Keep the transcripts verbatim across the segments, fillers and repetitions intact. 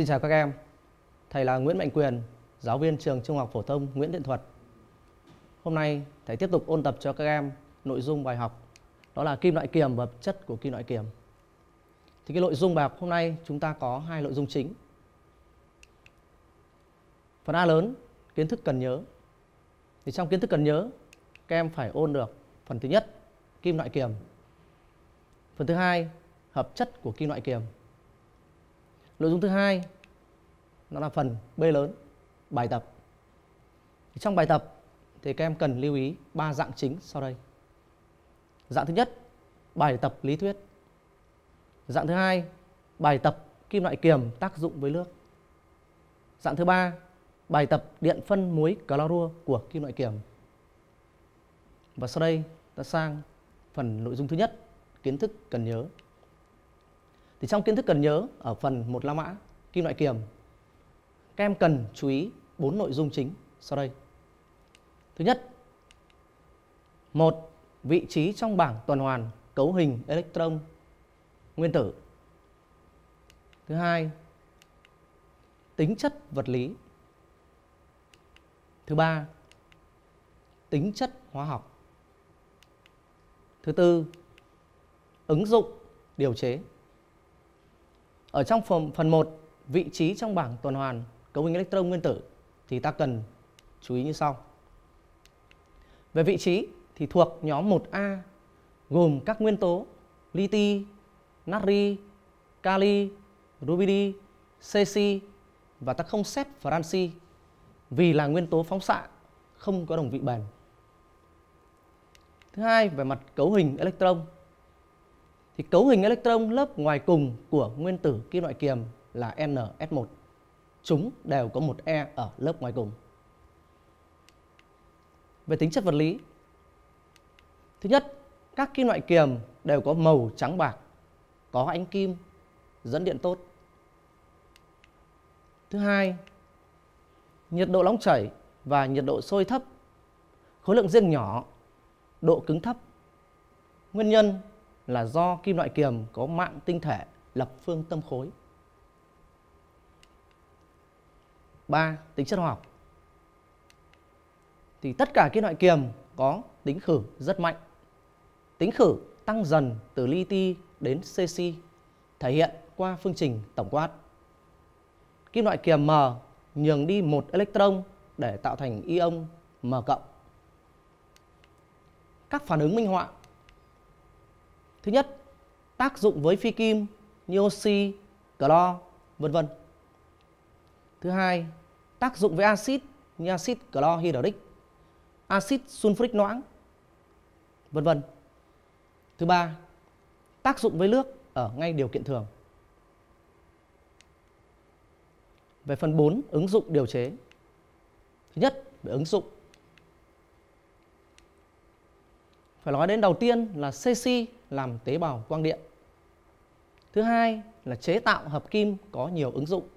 Xin chào các em, thầy là Nguyễn Mạnh Quyền, giáo viên trường Trung học phổ thông Nguyễn Thiện Thuật. Hôm nay thầy tiếp tục ôn tập cho các em nội dung bài học, đó là kim loại kiềm và chất của kim loại kiềm. Thì cái nội dung bài học hôm nay chúng ta có hai nội dung chính. Phần A lớn, kiến thức cần nhớ. Thì trong kiến thức cần nhớ, các em phải ôn được phần thứ nhất, kim loại kiềm. Phần thứ hai, hợp chất của kim loại kiềm. Nội dung thứ hai, nó là phần B lớn, bài tập. Trong bài tập thì các em cần lưu ý ba dạng chính sau đây. Dạng thứ nhất, bài tập lý thuyết. Dạng thứ hai, bài tập kim loại kiềm tác dụng với nước. Dạng thứ ba, bài tập điện phân muối clorua của kim loại kiềm. Và sau đây ta sang phần nội dung thứ nhất, kiến thức cần nhớ. Thì trong kiến thức cần nhớ ở phần một la mã kim loại kiềm, các em cần chú ý bốn nội dung chính sau đây. Thứ nhất, một vị trí trong bảng tuần hoàn cấu hình electron nguyên tử. Thứ hai, tính chất vật lý. Thứ ba, tính chất hóa học. Thứ tư, ứng dụng điều chế. Ở trong phần một, vị trí trong bảng tuần hoàn cấu hình electron nguyên tử thì ta cần chú ý như sau. Về vị trí thì thuộc nhóm một A, gồm các nguyên tố liti, natri, kali, rubidi, cesi và ta không xét franci vì là nguyên tố phóng xạ, không có đồng vị bền. Thứ hai, về mặt cấu hình electron thì cấu hình electron lớp ngoài cùng của nguyên tử kim loại kiềm là N S một. Chúng đều có một E ở lớp ngoài cùng. Về tính chất vật lý, thứ nhất, các kim loại kiềm đều có màu trắng bạc, có ánh kim, dẫn điện tốt. Thứ hai, nhiệt độ nóng chảy và nhiệt độ sôi thấp, khối lượng riêng nhỏ, độ cứng thấp. Nguyên nhân là do kim loại kiềm có mạng tinh thể lập phương tâm khối. ba. Tính chất hóa học. Thì tất cả kim loại kiềm có tính khử rất mạnh. Tính khử tăng dần từ liti đến cesi, thể hiện qua phương trình tổng quát. Kim loại kiềm M nhường đi một electron để tạo thành ion M cộng. Các phản ứng minh họa. Thứ nhất, tác dụng với phi kim như oxy, clo, vân vân. Thứ hai, tác dụng với axit như axit clohydric, axit sulfuric loãng, vân vân. Thứ ba, tác dụng với nước ở ngay điều kiện thường. Về phần bốn, ứng dụng điều chế. Thứ nhất, về ứng dụng. Phải nói đến đầu tiên là cesi làm tế bào quang điện. Thứ hai là chế tạo hợp kim có nhiều ứng dụng.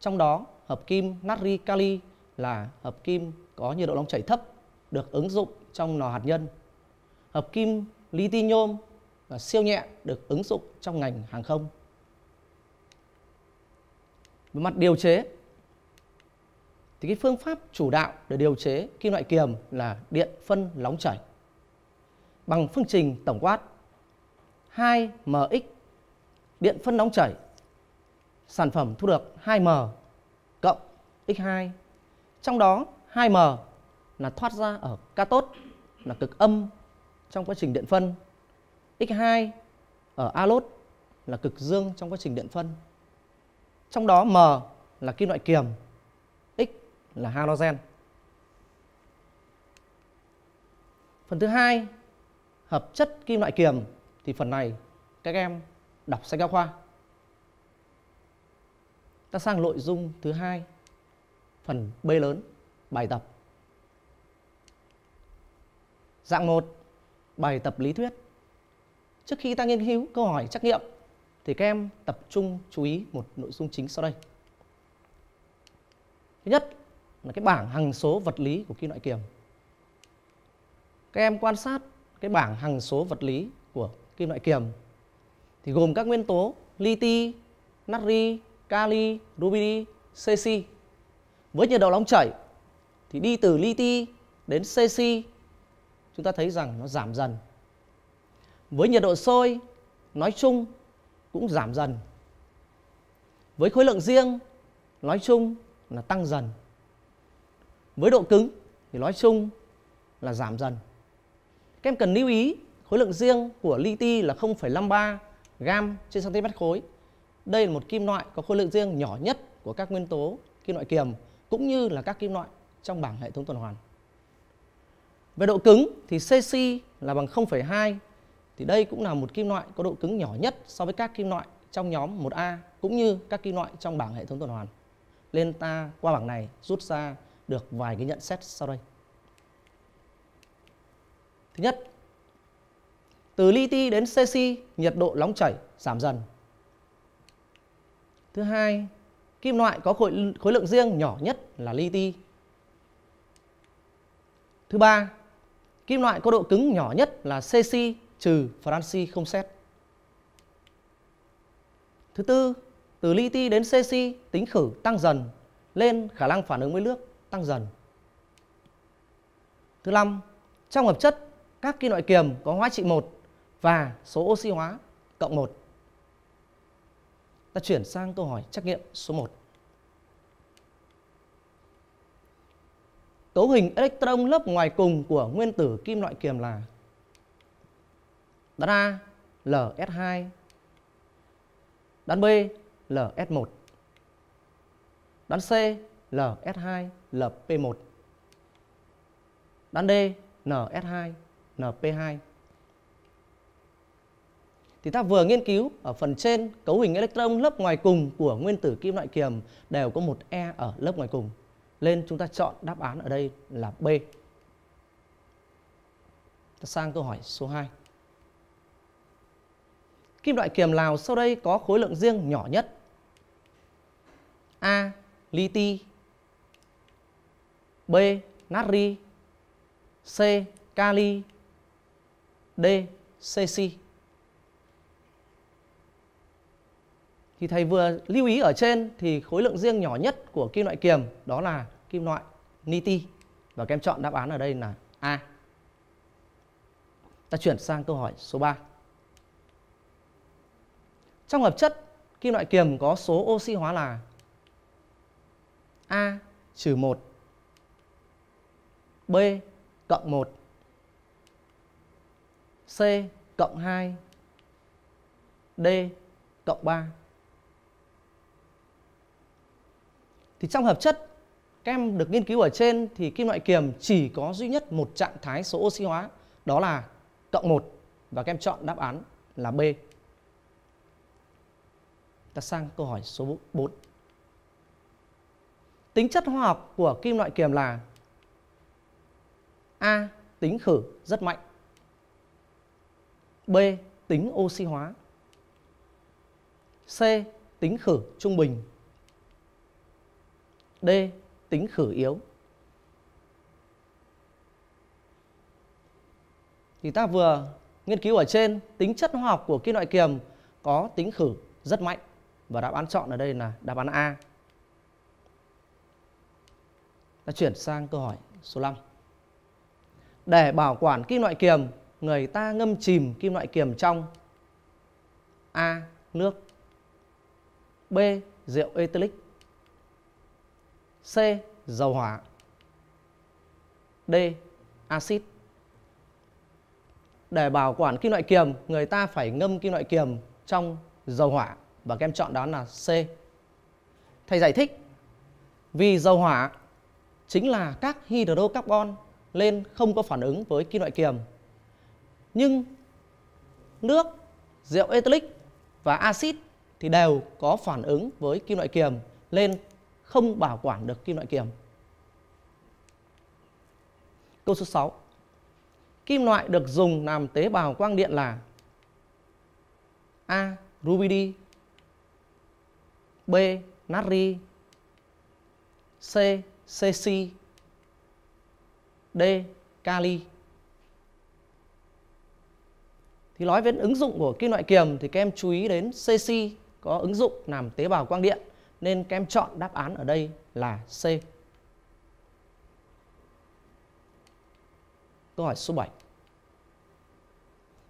Trong đó hợp kim natri kali là hợp kim có nhiệt độ nóng chảy thấp, được ứng dụng trong lò hạt nhân. Hợp kim liti nhôm là siêu nhẹ, được ứng dụng trong ngành hàng không. Về mặt điều chế thì cái phương pháp chủ đạo để điều chế kim loại kiềm là điện phân nóng chảy bằng phương trình tổng quát hai M X, điện phân nóng chảy, sản phẩm thu được hai M cộng X hai. Trong đó hai M là thoát ra ở cathode là cực âm trong quá trình điện phân, X hai ở anode là cực dương trong quá trình điện phân. Trong đó M là kim loại kiềm, X là halogen. Phần thứ hai, hợp chất kim loại kiềm. Thì phần này các em đọc sách giáo khoa. Ta sang nội dung thứ hai, phần B lớn, bài tập. Dạng một, bài tập lý thuyết. Trước khi ta nghiên cứu câu hỏi trắc nghiệm thì các em tập trung chú ý một nội dung chính sau đây. Thứ nhất là cái bảng hằng số vật lý của kim loại kiềm. Các em quan sát cái bảng hằng số vật lý của kim loại kiềm thì gồm các nguyên tố liti, natri, kali, rubidi, cesi. Với nhiệt độ nóng chảy thì đi từ liti đến cesi chúng ta thấy rằng nó giảm dần. Với nhiệt độ sôi nói chung cũng giảm dần. Với khối lượng riêng nói chung là tăng dần. Với độ cứng thì nói chung là giảm dần. Các em cần lưu ý khối lượng riêng của liti là không phẩy năm ba gam trên cm khối. Đây là một kim loại có khối lượng riêng nhỏ nhất của các nguyên tố kim loại kiềm cũng như là các kim loại trong bảng hệ thống tuần hoàn. Về độ cứng thì cesi là bằng không phẩy hai, thì đây cũng là một kim loại có độ cứng nhỏ nhất so với các kim loại trong nhóm một a cũng như các kim loại trong bảng hệ thống tuần hoàn. Nên ta qua bảng này rút ra được vài cái nhận xét sau đây. Thứ nhất, từ liti đến cesi nhiệt độ nóng chảy giảm dần. Thứ hai, kim loại có khối, khối lượng riêng nhỏ nhất là liti. Thứ ba, kim loại có độ cứng nhỏ nhất là cesi trừ franci không xét. Thứ tư, từ liti đến cesi tính khử tăng dần lên khả năng phản ứng với nước tăng dần. Thứ năm, trong hợp chất các kim loại kiềm có hóa trị một và số oxy hóa cộng một. Ta chuyển sang câu hỏi trắc nghiệm số một. Cấu hình electron lớp ngoài cùng của nguyên tử kim loại kiềm là đáp A L S hai, đáp B L S một, đáp C L S hai L P một, đáp D N S hai N P hai. Thì ta vừa nghiên cứu ở phần trên, cấu hình electron lớp ngoài cùng của nguyên tử kim loại kiềm đều có một E ở lớp ngoài cùng. Nên chúng ta chọn đáp án ở đây là B. Ta sang câu hỏi số hai. Kim loại kiềm nào sau đây có khối lượng riêng nhỏ nhất? A. Liti, B. Natri, C. Kali, D. Cesi. Thì thầy vừa lưu ý ở trên thì khối lượng riêng nhỏ nhất của kim loại kiềm đó là kim loại niti. Và các em chọn đáp án ở đây là A. Ta chuyển sang câu hỏi số ba. Trong hợp chất kim loại kiềm có số oxy hóa là A trừ một, B cộng một, C cộng hai, D cộng ba. Thì trong hợp chất các em được nghiên cứu ở trên thì kim loại kiềm chỉ có duy nhất một trạng thái số oxy hóa, đó là cộng một, và các em chọn đáp án là B. Ta sang câu hỏi số bốn. Tính chất hóa học của kim loại kiềm là A. Tính khử rất mạnh, B. Tính oxy hóa, C. Tính khử trung bình, D. Tính khử yếu. Thì ta vừa nghiên cứu ở trên tính chất hóa học của kim loại kiềm có tính khử rất mạnh, và đáp án chọn ở đây là đáp án A. Ta chuyển sang câu hỏi số năm. Để bảo quản kim loại kiềm, người ta ngâm chìm kim loại kiềm trong A. Nước, B. Rượu ethylic, C. Dầu hỏa, D. Axit. Để bảo quản kim loại kiềm, người ta phải ngâm kim loại kiềm trong dầu hỏa, và các em chọn đó là C. Thầy giải thích, vì dầu hỏa chính là các hydrocarbon nên không có phản ứng với kim loại kiềm. Nhưng nước, rượu ethylic và axit thì đều có phản ứng với kim loại kiềm nên không bảo quản được kim loại kiềm. Câu số sáu. Kim loại được dùng làm tế bào quang điện là A. Rubidi, B. Natri, C. Cesi, D. Kali. Thì nói đến ứng dụng của kim loại kiềm thì các em chú ý đến cesi có ứng dụng làm tế bào quang điện, Nên các em chọn đáp án ở đây là C. Câu hỏi số bảy.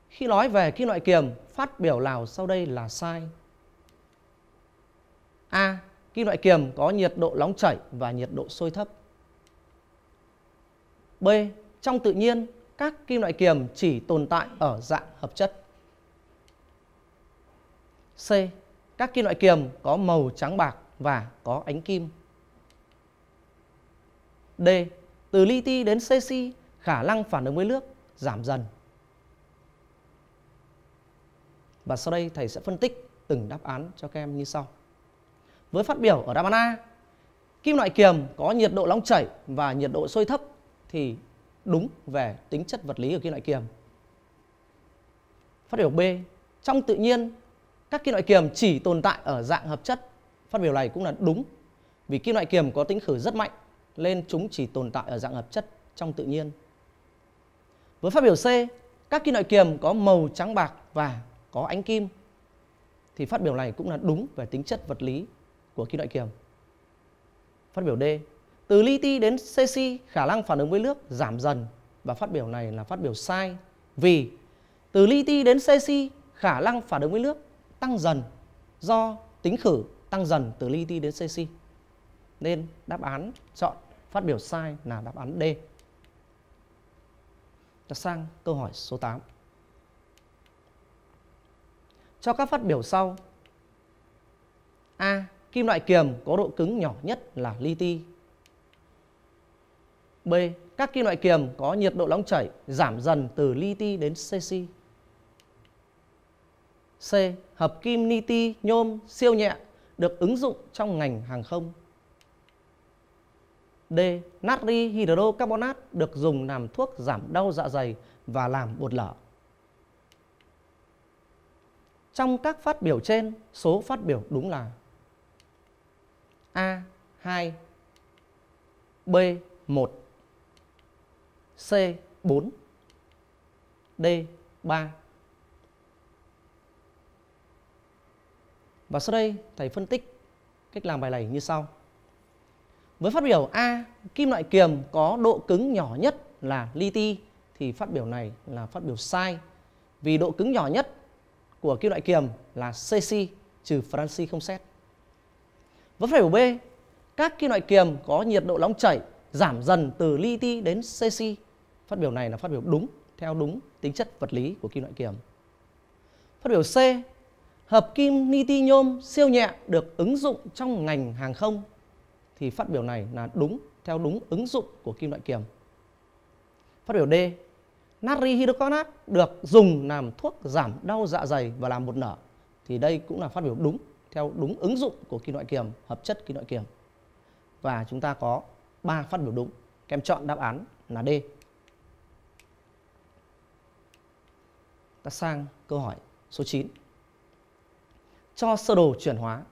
Khi nói về kim loại kiềm, phát biểu nào sau đây là sai? A. Kim loại kiềm có nhiệt độ nóng chảy và nhiệt độ sôi thấp. B. Trong tự nhiên, các kim loại kiềm chỉ tồn tại ở dạng hợp chất. C. Các kim loại kiềm có màu trắng bạc và có ánh kim. D. Từ li ti đến cesi, khả năng phản ứng với nước giảm dần. Và sau đây thầy sẽ phân tích từng đáp án cho các em như sau. Với phát biểu ở đáp án A, kim loại kiềm có nhiệt độ nóng chảy và nhiệt độ sôi thấp thì đúng về tính chất vật lý của kim loại kiềm. Phát biểu B, trong tự nhiên các kim loại kiềm chỉ tồn tại ở dạng hợp chất. Phát biểu này cũng là đúng vì kim loại kiềm có tính khử rất mạnh nên chúng chỉ tồn tại ở dạng hợp chất trong tự nhiên. Với phát biểu C, các kim loại kiềm có màu trắng bạc và có ánh kim thì phát biểu này cũng là đúng về tính chất vật lý của kim loại kiềm. Phát biểu D, từ li ti đến cesi, khả năng phản ứng với nước giảm dần, và phát biểu này là phát biểu sai vì từ li ti đến cesi khả năng phản ứng với nước tăng dần do tính khử tăng dần từ li ti đến cesi. Nên đáp án chọn phát biểu sai là đáp án D. Ta sang câu hỏi số tám. Cho các phát biểu sau. A. Kim loại kiềm có độ cứng nhỏ nhất là li ti. B. Các kim loại kiềm có nhiệt độ nóng chảy giảm dần từ li ti đến cesi. C. Hợp kim ni ti nhôm siêu nhẹ được ứng dụng trong ngành hàng không. D. Natri hydrocarbonat được dùng làm thuốc giảm đau dạ dày và làm bột lở. Trong các phát biểu trên, số phát biểu đúng là A. hai, B. một, C. bốn, D. ba. Và sau đây thầy phân tích cách làm bài này như sau. Với phát biểu A, kim loại kiềm có độ cứng nhỏ nhất là li ti thì phát biểu này là phát biểu sai vì độ cứng nhỏ nhất của kim loại kiềm là cesi trừ Franci không xét. Với phát biểu B, các kim loại kiềm có nhiệt độ nóng chảy giảm dần từ li ti đến cesi. Phát biểu này là phát biểu đúng theo đúng tính chất vật lý của kim loại kiềm. Phát biểu C, hợp kim ni ti nhôm siêu nhẹ được ứng dụng trong ngành hàng không thì phát biểu này là đúng theo đúng ứng dụng của kim loại kiềm. Phát biểu D, natri hydrocarbonat được dùng làm thuốc giảm đau dạ dày và làm bột nở thì đây cũng là phát biểu đúng theo đúng ứng dụng của kim loại kiềm, hợp chất kim loại kiềm. Và chúng ta có ba phát biểu đúng. Các em chọn đáp án là D. Ta sang câu hỏi số chín. Cho sơ đồ chuyển hóa.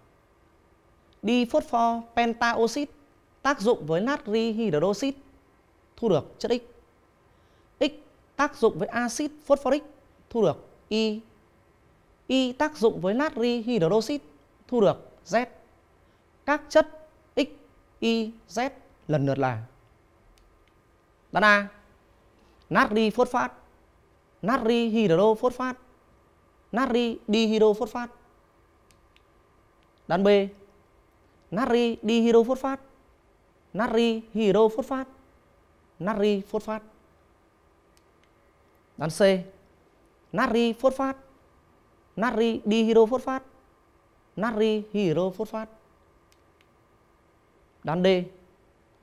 Đi phosphor pentaoxit tác dụng với natri hydroxit thu được chất X. X tác dụng với axit phosphoric thu được Y. Y tác dụng với natri hydroxit thu được Z. Các chất X, Y, Z lần lượt là đáp án A, natri phosphate, natri hydrophosphate, natri dihydrophosphate. Đáp án B, natri dihydrophosphate, natri hydrophosphate, natri phosphate. Đáp án C, natri phosphate, natri dihydrophosphate, natri hydrophosphate. Đáp án D,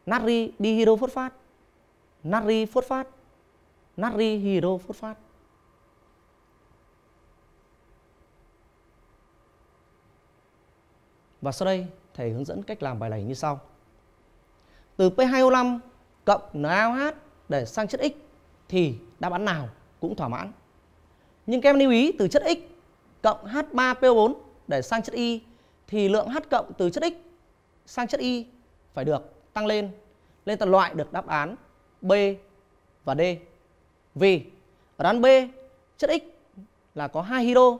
natri dihydrophosphate, natri phosphate, natri hydrophosphate. Và sau đây thầy hướng dẫn cách làm bài này như sau. Từ pê hai O năm cộng en a o hát để sang chất X thì đáp án nào cũng thỏa mãn. Nhưng các em lưu ý từ chất X cộng hát ba pê o bốn để sang chất Y thì lượng H cộng từ chất X sang chất Y phải được tăng lên. Nên ta loại được đáp án B và D. Vì ở đáp án B chất X là có hai hydro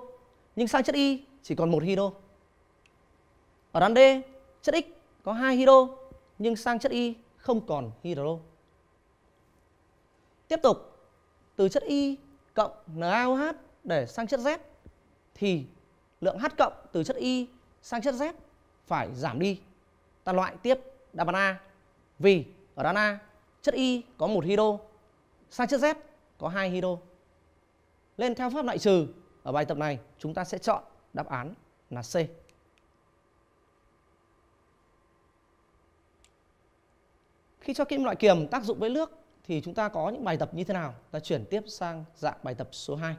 nhưng sang chất Y chỉ còn một hydro. Ở đáp án D Chất X có hai hydro nhưng sang chất Y không còn hydro. Tiếp tục, từ chất Y cộng NaOH để sang chất Z thì lượng H cộng từ chất Y sang chất Z phải giảm đi. Ta loại tiếp đáp án A. Vì ở đáp án A chất Y có một hydro, sang chất Z có hai hydro. Nên theo pháp loại trừ ở bài tập này chúng ta sẽ chọn đáp án là C. Khi cho kim loại kiềm tác dụng với nước thì chúng ta có những bài tập như thế nào? Ta chuyển tiếp sang dạng bài tập số hai.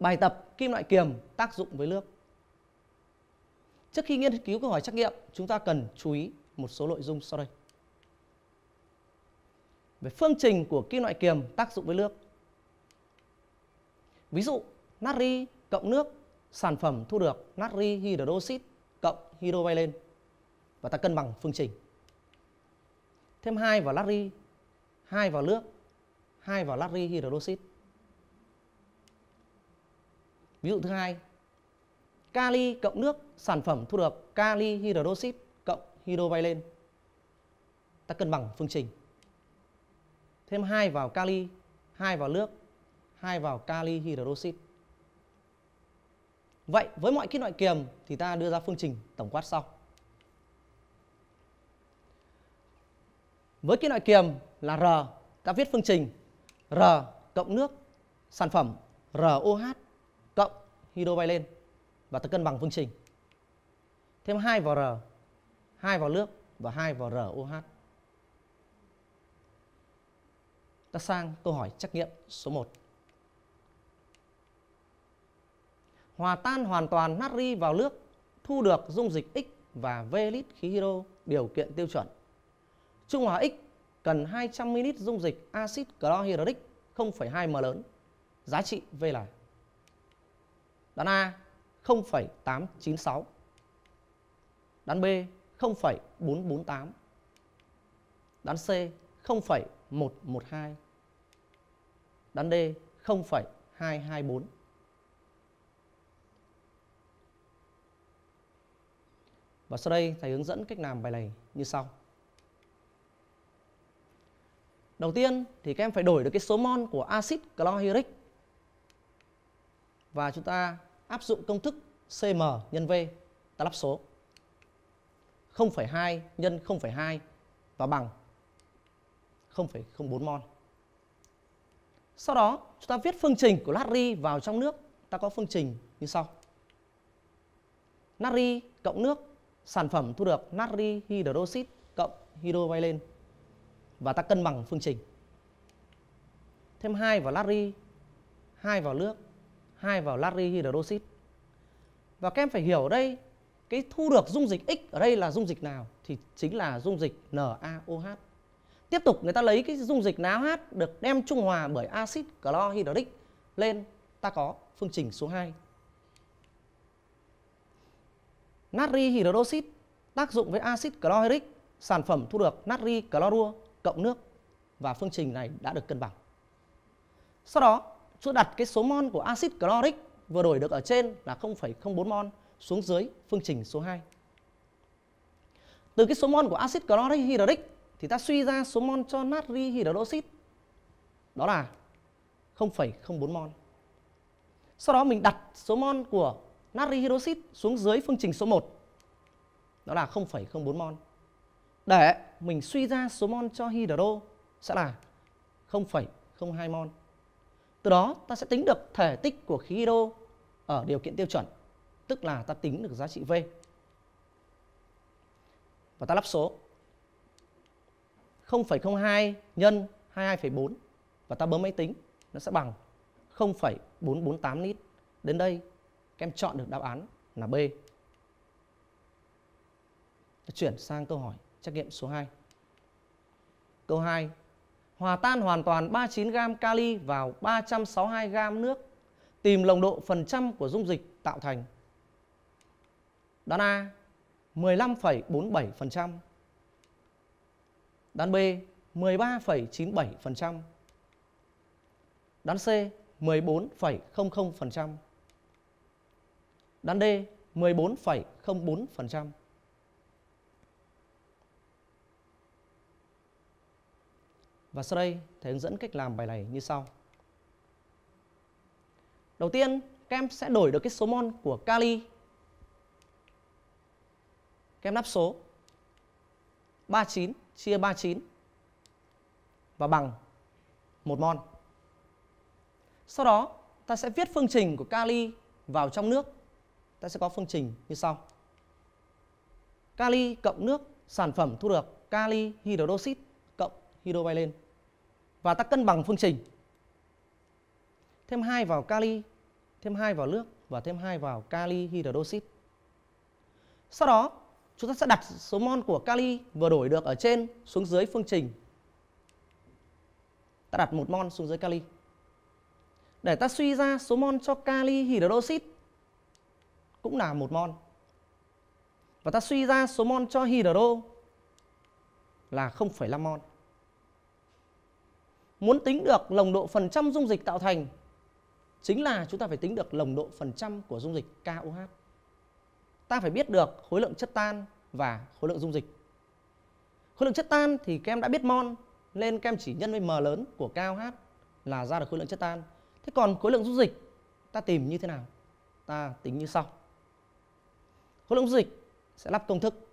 Bài tập kim loại kiềm tác dụng với nước. Trước khi nghiên cứu câu hỏi trắc nghiệm, chúng ta cần chú ý một số nội dung sau đây. Về phương trình của kim loại kiềm tác dụng với nước. Ví dụ, natri cộng nước, sản phẩm thu được natri hydroxit cộng hydrovalent và ta cân bằng phương trình. Thêm hai vào natri, hai vào nước, hai vào natri hydroxit. Ví dụ thứ hai, kali cộng nước, sản phẩm thu được kali hydroxit cộng hydrovalent. Ta cân bằng phương trình. Thêm hai vào kali, hai vào nước, hai vào kali hydroxit. Vậy với mọi kim loại kiềm thì ta đưa ra phương trình tổng quát sau. Với kim loại kiềm là R, ta viết phương trình R cộng nước, sản phẩm rờ ô hát cộng hydrovalent và ta cân bằng phương trình. Thêm hai vào R, hai vào nước và hai vào rờ ô hát. Ta sang câu hỏi trắc nghiệm số một. Hòa tan hoàn toàn natri vào nước, thu được dung dịch X và V lít khí hydro, điều kiện tiêu chuẩn. Trung hòa X cần hai trăm mi-li-lít dung dịch axit clohydric không phẩy hai mol lớn. Giá trị V là đáp án A không phẩy tám chín sáu, đáp án B không phẩy bốn bốn tám, đáp án C không phẩy một một hai, đáp án D không phẩy hai hai bốn. Và sau đây thầy hướng dẫn cách làm bài này như sau. Đầu tiên thì các em phải đổi được cái số mol của axit clohydric và chúng ta áp dụng công thức xê em nhân V, ta lắp số không phẩy hai nhân không phẩy hai và bằng không phẩy không bốn mol. Sau đó chúng ta viết phương trình của natri vào trong nước, ta có phương trình như sau. Natri cộng nước, sản phẩm thu được natri hydroxit cộng hydrovalent và ta cân bằng phương trình. Thêm hai vào natri, hai vào nước, hai vào natri hydroxit. Và các em phải hiểu ở đây, cái thu được dung dịch X ở đây là dung dịch nào? Thì chính là dung dịch NaOH. Tiếp tục người ta lấy cái dung dịch NaOH được đem trung hòa bởi axit clohydric lên, ta có phương trình số hai. Natri hydroxit tác dụng với axit clohydric, sản phẩm thu được natri clorua cộng nước và phương trình này đã được cân bằng. Sau đó, chúng ta đặt cái số mol của axit chloric vừa đổi được ở trên là không phẩy không bốn mol xuống dưới phương trình số hai. Từ cái số mol của axit chloric hydric thì ta suy ra số mol cho natri hydroxit, đó là không phẩy không bốn mol. Sau đó mình đặt số mol của natri hydroxit xuống dưới phương trình số một, đó là không phẩy không bốn mol. Để mình suy ra số mol cho hydro sẽ là không phẩy không hai mol. Từ đó ta sẽ tính được thể tích của khí hydro ở điều kiện tiêu chuẩn, tức là ta tính được giá trị V. Và ta lắp số không phẩy không hai nhân hai mươi hai phẩy bốn và ta bấm máy tính, nó sẽ bằng không phẩy bốn bốn tám lít. Đến đây các em chọn được đáp án là B. Ta chuyển sang câu hỏi trắc nghiệm số hai. Câu hai. Hòa tan hoàn toàn ba mươi chín gam kali vào ba trăm sáu mươi hai gam nước. Tìm nồng độ phần trăm của dung dịch tạo thành. Đáp án A mười lăm phẩy bốn mươi bảy phần trăm, đáp án B mười ba phẩy chín mươi bảy phần trăm, đáp án C mười bốn phẩy không không phần trăm, đáp án D mười bốn phẩy không bốn phần trăm. Và sau đây thầy hướng dẫn cách làm bài này như sau. Đầu tiên, các em sẽ đổi được cái số mol của kali. Các em đáp số ba mươi chín chia ba mươi chín và bằng một mol. Sau đó, ta sẽ viết phương trình của kali vào trong nước. Ta sẽ có phương trình như sau. Kali cộng nước, sản phẩm thu được kali hydroxit cộng hydro bay lên. Và ta cân bằng phương trình. Thêm hai vào kali, thêm hai vào nước và thêm hai vào kali hydroxit. Sau đó, chúng ta sẽ đặt số mol của kali vừa đổi được ở trên xuống dưới phương trình. Ta đặt một mol xuống dưới kali. Để ta suy ra số mol cho kali hydroxit cũng là một mol. Và ta suy ra số mol cho hydro là không phẩy năm mol. Muốn tính được nồng độ phần trăm dung dịch tạo thành, chính là chúng ta phải tính được nồng độ phần trăm của dung dịch K O H. Ta phải biết được khối lượng chất tan và khối lượng dung dịch. Khối lượng chất tan thì các em đã biết mol, nên các em chỉ nhân với M lớn của K O H là ra được khối lượng chất tan. Thế còn khối lượng dung dịch ta tìm như thế nào? Ta tính như sau. Khối lượng dung dịch sẽ lắp công thức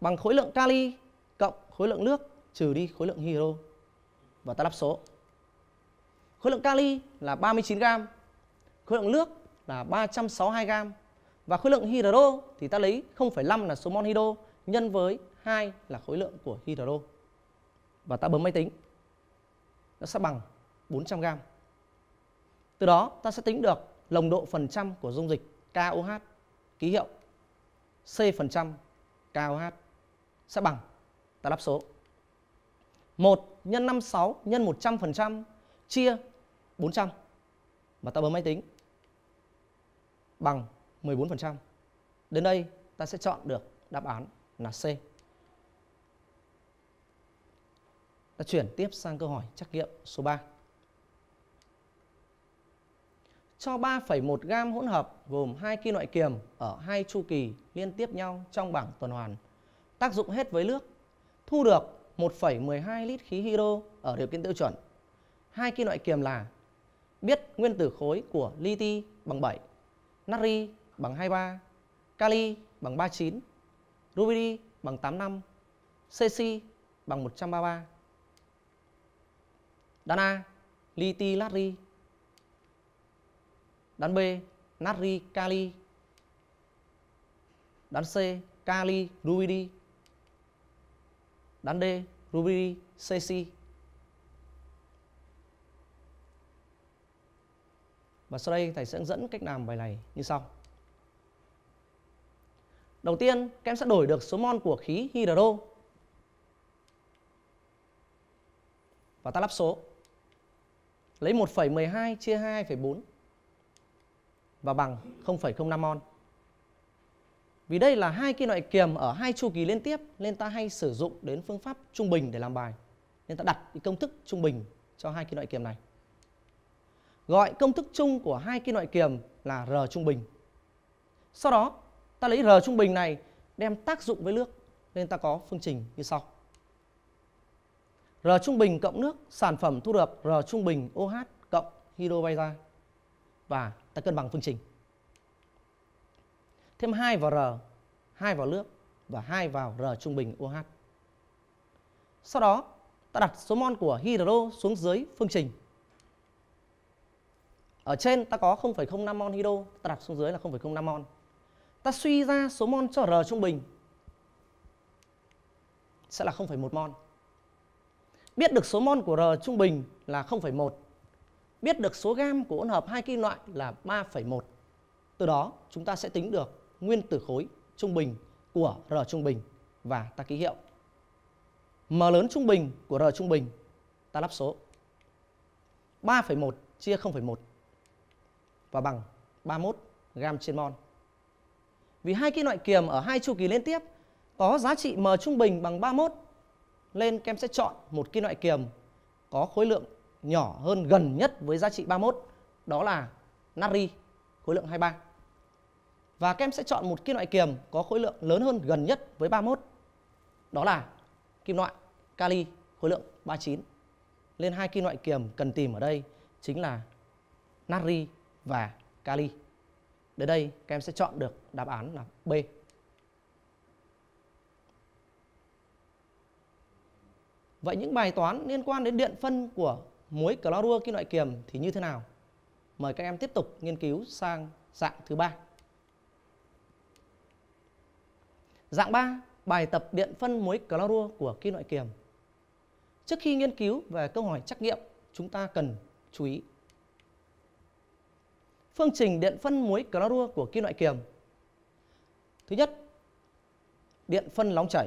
bằng khối lượng kali cộng khối lượng nước trừ đi khối lượng hydro. Và ta lắp số. Khối lượng kali là ba mươi chín gam, khối lượng nước là ba trăm sáu mươi hai gam. Và khối lượng hydro thì ta lấy không phẩy năm là số mol hydro nhân với hai là khối lượng của hydro. Và ta bấm máy tính. Nó sẽ bằng bốn trăm gam. Từ đó ta sẽ tính được nồng độ phần trăm của dung dịch K O H, ký hiệu C phần trăm K O H sẽ bằng, ta lắp số, một nhân năm mươi sáu nhân một trăm phần trăm chia bốn trăm. Và ta bấm máy tính bằng mười bốn phần trăm. Đến đây ta sẽ chọn được đáp án là C. Ta chuyển tiếp sang câu hỏi trắc nghiệm số ba. Cho ba phẩy một gam hỗn hợp gồm hai kim loại kiềm ở hai chu kỳ liên tiếp nhau trong bảng tuần hoàn tác dụng hết với nước, thu được một phẩy mười hai lít khí hydro ở điều kiện tiêu chuẩn. Hai kim loại kiềm là: biết nguyên tử khối của li-ti bằng bảy, natri bằng hai mươi ba, kali bằng ba mươi chín, rubidi bằng tám mươi lăm, cesi bằng một trăm ba mươi ba. Đáp A, li-ti natri. Đáp B, natri kali. Đáp C, kali rubidi. Đáp D, rubidi cesi. Và sau đây thầy sẽ hướng dẫn cách làm bài này như sau. Đầu tiên, các em sẽ đổi được số mol của khí hydro. Và ta lắp số. Lấy một phẩy mười hai chia hai phẩy bốn và bằng không phẩy không năm mol. Vì đây là hai kim loại kiềm ở hai chu kỳ liên tiếp nên ta hay sử dụng đến phương pháp trung bình để làm bài. Nên ta đặt cái công thức trung bình cho hai kim loại kiềm này. Gọi công thức chung của hai kim loại kiềm là R trung bình. Sau đó, ta lấy R trung bình này đem tác dụng với nước nên ta có phương trình như sau. R trung bình cộng nước, sản phẩm thu được R trung bình OH cộng hydro bay ra. Và ta cân bằng phương trình. Thêm hai vào R, hai vào nước và hai vào R trung bình OH. Sau đó, ta đặt số mol của hydro xuống dưới phương trình. Ở trên ta có không phẩy không năm mol hydro, ta đặt xuống dưới là không phẩy không năm mol. Ta suy ra số mol cho R trung bình sẽ là không phẩy một mol. Biết được số mol của R trung bình là không phẩy một. Biết được số gam của hỗn hợp hai kim loại là ba phẩy một. Từ đó chúng ta sẽ tính được nguyên tử khối trung bình của R trung bình và ta ký hiệu. M lớn trung bình của R trung bình ta lắp số. ba phẩy một chia không phẩy một và bằng ba mươi mốt gam trên mol. Vì hai kim loại kiềm ở hai chu kỳ liên tiếp có giá trị M trung bình bằng ba mươi mốt nên các em sẽ chọn một kim loại kiềm có khối lượng nhỏ hơn gần nhất với giá trị ba mươi mốt, đó là natri, khối lượng hai mươi ba. Và các em sẽ chọn một kim loại kiềm có khối lượng lớn hơn gần nhất với ba mươi mốt, đó là kim loại kali, khối lượng ba mươi chín. Nên hai kim loại kiềm cần tìm ở đây chính là natri và kali. Đến đây các em sẽ chọn được đáp án là B. Vậy những bài toán liên quan đến điện phân của muối clorua kim loại kiềm thì như thế nào? Mời các em tiếp tục nghiên cứu sang dạng thứ ba. Dạng ba, bài tập điện phân muối clorua của kim loại kiềm. Trước khi nghiên cứu về câu hỏi trắc nghiệm, chúng ta cần chú ý. Phương trình điện phân muối clorua của kim loại kiềm. Thứ nhất, điện phân nóng chảy.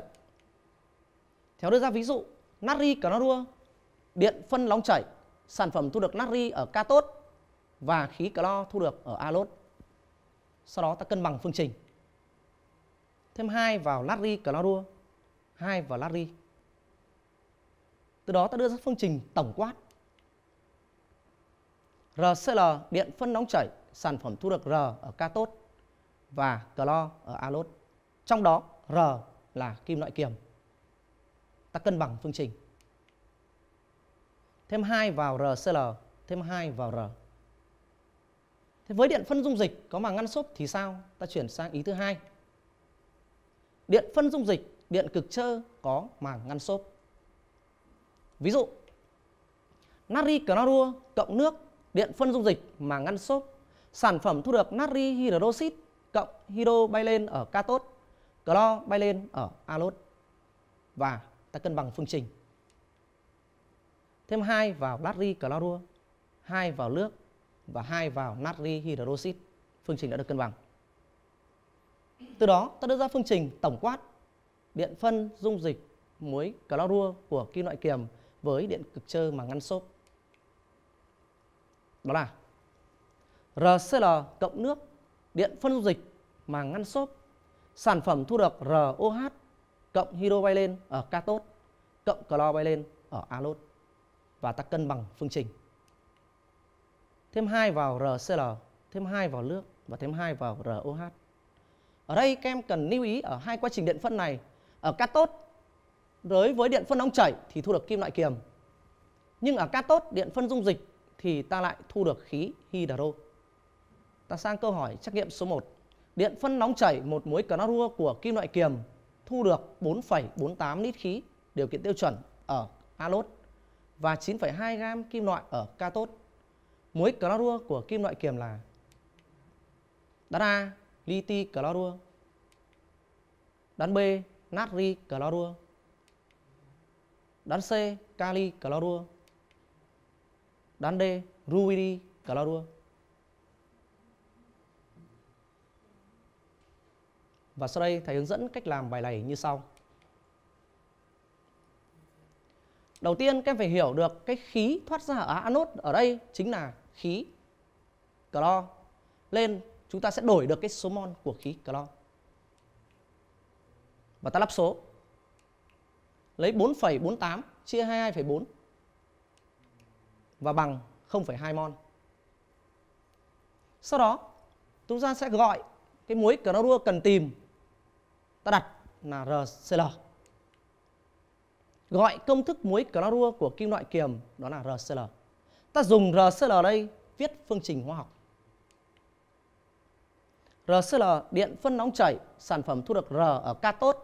Theo đưa ra ví dụ, natri clorua, điện phân nóng chảy, sản phẩm thu được natri ở cathode và khí clo thu được ở anode. Sau đó ta cân bằng phương trình. Thêm hai vào natri clorua, hai vào natri. Từ đó ta đưa ra phương trình tổng quát. rờ xê lờ, điện phân nóng chảy, sản phẩm thu được R ở cathode và clo ở anode. Trong đó R là kim loại kiềm. Ta cân bằng phương trình. Thêm hai vào rờ xê lờ, thêm hai vào R. Thế với điện phân dung dịch có màng ngăn xốp thì sao? Ta chuyển sang ý thứ hai. Điện phân dung dịch, điện cực trơ có màng ngăn xốp. Ví dụ, natri clorua cộng nước, điện phân dung dịch màng ngăn xốp, sản phẩm thu được natri hydroxit cộng hydro bay lên ở cathode, clo bay lên ở anode. Và ta cân bằng phương trình. Thêm hai vào natri clorua, hai vào nước và hai vào natri hydroxit. Phương trình đã được cân bằng. Từ đó ta đưa ra phương trình tổng quát điện phân dung dịch muối clorua của kim loại kiềm với điện cực trơ màng ngăn xốp. Đó là rờ xê lờ cộng nước, điện phân dung dịch màng ngăn xốp, sản phẩm thu được rờ ô hát cộng hydro bay lên ở cathode cộng clo bay lên ở anode. Và ta cân bằng phương trình. Thêm hai vào rờ xê lờ, thêm hai vào nước và thêm hai vào rờ ô hát. Ở đây các em cần lưu ý ở hai quá trình điện phân này. Ở cathode, đối với điện phân nóng chảy thì thu được kim loại kiềm. Nhưng ở cathode, điện phân dung dịch thì ta lại thu được khí hydro. Ta sang câu hỏi trắc nghiệm số một. Điện phân nóng chảy một muối clorua của kim loại kiềm thu được bốn phẩy bốn tám lít khí, điều kiện tiêu chuẩn ở anode và chín phẩy hai gam kim loại ở cathode. Muối clorua của kim loại kiềm là đáp A liti clorua, đáp B natri clorua, đáp C kali clorua, đáp D ruidi clorua. Và sau đây thầy hướng dẫn cách làm bài này như sau. Đầu tiên các em phải hiểu được cái khí thoát ra ở anode ở đây chính là khí clo. Lên chúng ta sẽ đổi được cái số mol của khí clo. Và ta lắp số. Lấy bốn phẩy bốn tám chia hai mươi hai phẩy bốn và bằng không phẩy hai mol. Sau đó chúng ta sẽ gọi cái muối clorua cần tìm. Ta đặt là rờ xê lờ. Gọi công thức muối clorua của kim loại kiềm đó là rờ xê lờ. Ta dùng rờ xê lờ đây viết phương trình hóa học. rờ xê lờ, điện phân nóng chảy, sản phẩm thu được R ở cathode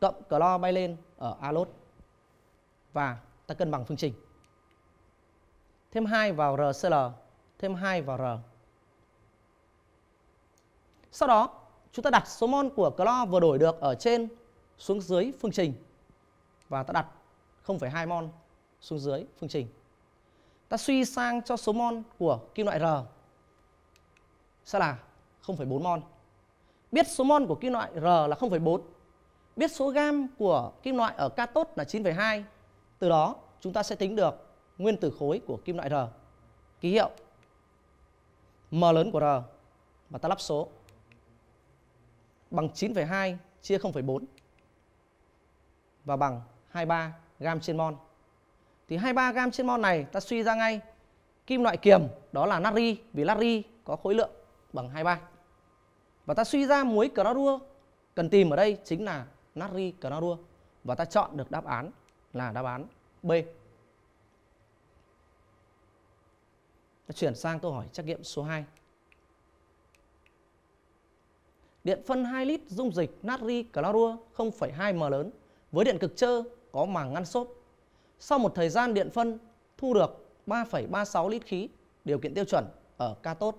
cộng clo bay lên ở anode. Và ta cân bằng phương trình. Thêm hai vào rờ xê lờ, thêm hai vào R. Sau đó, chúng ta đặt số mol của clo vừa đổi được ở trên xuống dưới phương trình. Và ta đặt không phẩy hai mol xuống dưới phương trình. Ta suy sang cho số mol của kim loại R sẽ là không phẩy bốn mol. Biết số mol của kim loại R là không phẩy bốn. Biết số gam của kim loại ở cathode là chín phẩy hai. Từ đó chúng ta sẽ tính được nguyên tử khối của kim loại R. Ký hiệu M lớn của R. Và ta lắp số. Bằng chín phẩy hai chia không phẩy bốn. Và bằng hai mươi ba gam trên mol. Thì hai mươi ba gam trên mol này ta suy ra ngay kim loại kiềm đó là natri, vì natri có khối lượng bằng hai mươi ba. Và ta suy ra muối clorua cần tìm ở đây chính là natri clorua và ta chọn được đáp án là đáp án B. Chuyển sang câu hỏi trắc nghiệm số hai. Điện phân hai lít dung dịch natri clorua không phẩy hai mol lớn với điện cực trơ có màng ngăn xốp. Sau một thời gian điện phân thu được ba phẩy ba mươi sáu lít khí điều kiện tiêu chuẩn ở cathode.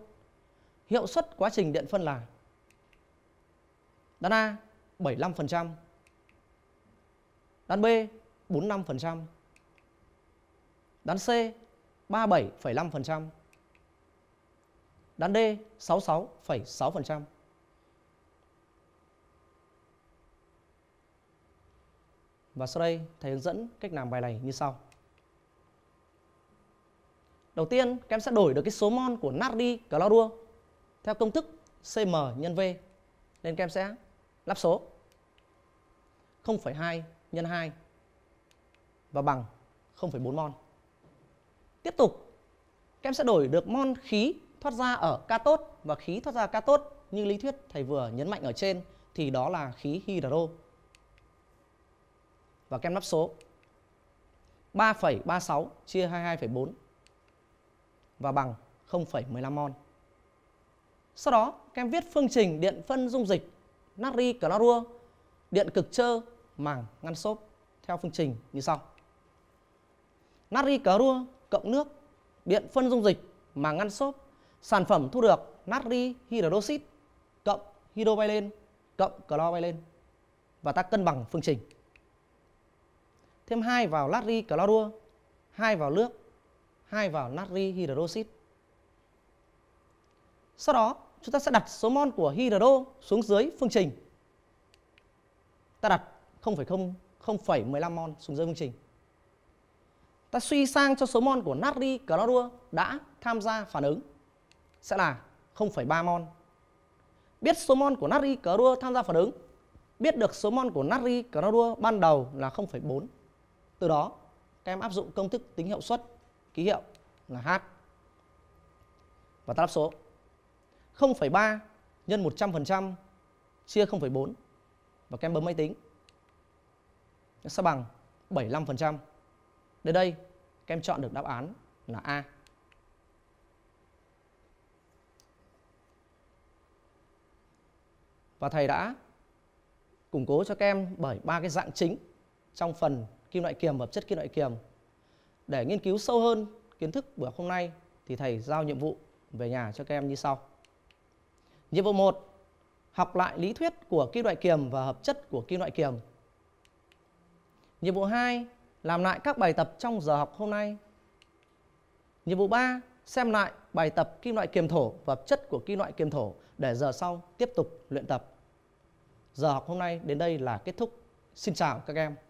Hiệu suất quá trình điện phân là đáp A bảy mươi lăm phần trăm, đáp B bốn mươi lăm phần trăm, đáp C ba mươi bảy phẩy năm phần trăm, đáp D sáu mươi sáu phẩy sáu phần trăm. Và sau đây thầy hướng dẫn cách làm bài này như sau. Đầu tiên các em sẽ đổi được cái số mol của natri clorua theo công thức xê em nhân V, nên các em sẽ lắp số không phẩy hai nhân hai và bằng không phẩy bốn mol. Tiếp tục các em sẽ đổi được mol khí thoát ra ở cathode, và khí thoát ra cathode như lý thuyết thầy vừa nhấn mạnh ở trên thì đó là khí hydro, và các em lắp số ba phẩy ba mươi sáu chia hai mươi hai phẩy bốn và bằng không phẩy mười lăm mol. Sau đó các em viết phương trình điện phân dung dịch natri clorua điện cực trơ màng ngăn xốp theo phương trình như sau. Natri clorua cộng nước điện phân dung dịch màng ngăn xốp, sản phẩm thu được natri hydroxit cộng hydrobilen cộng chlorobilen, và ta cân bằng phương trình. Thêm hai vào natri clorua, hai vào nước, hai vào natri hydroxit. Sau đó chúng ta sẽ đặt số mol của hydro xuống dưới phương trình. Ta đặt không phẩy không mol xuống dưới phương trình. Ta suy sang cho số mol của natri clorua đã tham gia phản ứng sẽ là không phẩy ba mol. Biết số mol của natri clorua tham gia phản ứng, biết được số mol của natri clorua ban đầu là không phẩy bốn. Từ đó các em áp dụng công thức tính hiệu suất, ký hiệu là H. Và ta đáp số không phẩy ba nhân một trăm phần trăm chia không phẩy bốn và các em bấm máy tính. Nó sẽ bằng bảy mươi lăm phần trăm. Đến đây các em chọn được đáp án là A. Và thầy đã củng cố cho các em bởi ba cái dạng chính trong phần kim loại kiềm và hợp chất kim loại kiềm. Để nghiên cứu sâu hơn kiến thức buổi hôm nay thì thầy giao nhiệm vụ về nhà cho các em như sau. Nhiệm vụ một, học lại lý thuyết của kim loại kiềm và hợp chất của kim loại kiềm. Nhiệm vụ hai, làm lại các bài tập trong giờ học hôm nay. Nhiệm vụ ba, xem lại bài tập kim loại kiềm thổ và hợp chất của kim loại kiềm thổ để giờ sau tiếp tục luyện tập. Giờ học hôm nay đến đây là kết thúc. Xin chào các em.